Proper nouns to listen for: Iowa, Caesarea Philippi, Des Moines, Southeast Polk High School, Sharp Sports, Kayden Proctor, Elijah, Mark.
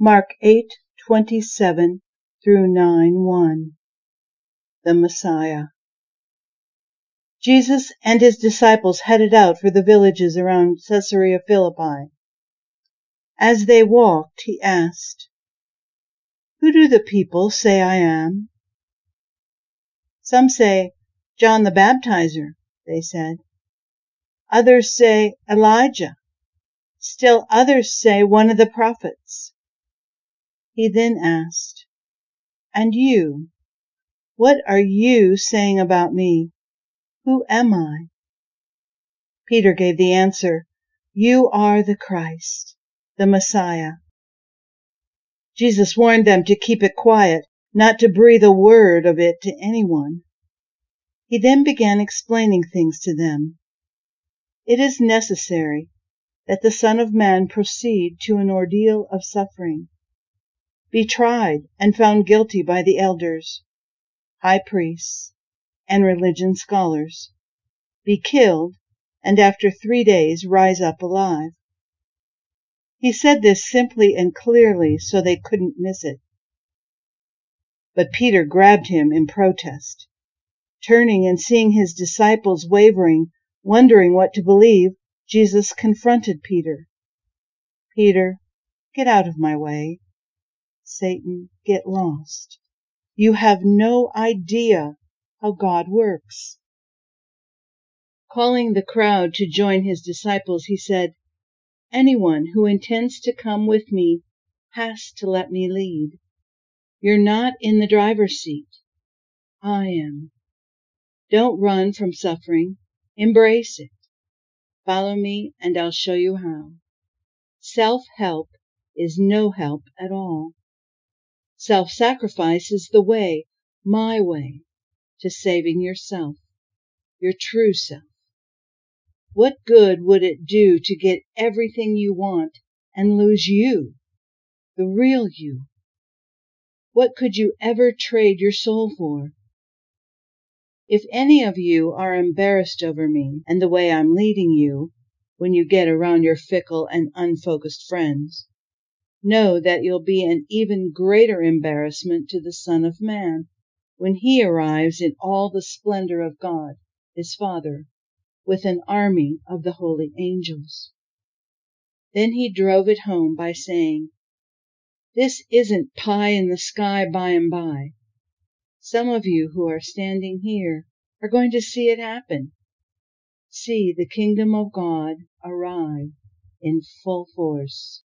Mark 8:27 through 9:1. The Messiah. Jesus and his disciples headed out for the villages around Caesarea Philippi. As they walked, he asked, "Who do the people say I am?" "Some say, John the Baptizer," they said. "Others say, Elijah. Still others say, one of the prophets." He then asked, "And you, what are you saying about me? Who am I?" Peter gave the answer, "You are the Christ, the Messiah." Jesus warned them to keep it quiet, not to breathe a word of it to anyone. He then began explaining things to them. "It is necessary that the Son of Man proceed to an ordeal of suffering, be tried and found guilty by the elders, high priests, and religion scholars, be killed, and after 3 days rise up alive." He said this simply and clearly so they couldn't miss it. But Peter grabbed him in protest. Turning and seeing his disciples wavering, wondering what to believe, Jesus confronted Peter. "Peter, get out of my way. Satan, get lost. You have no idea how God works." Calling the crowd to join his disciples, he said, "Anyone who intends to come with me has to let me lead. You're not in the driver's seat. I am. Don't run from suffering. Embrace it. Follow me, and I'll show you how. Self-help is no help at all. Self-sacrifice is the way, my way, to saving yourself, your true self. What good would it do to get everything you want and lose you, the real you? What could you ever trade your soul for? If any of you are embarrassed over me and the way I'm leading you when you get around your fickle and unfocused friends, know that you'll be an even greater embarrassment to the Son of Man when he arrives in all the splendor of God, his Father, with an army of the holy angels." Then he drove it home by saying, "This isn't pie in the sky by and by. Some of you who are standing here are going to see it happen. See the kingdom of God arrive in full force."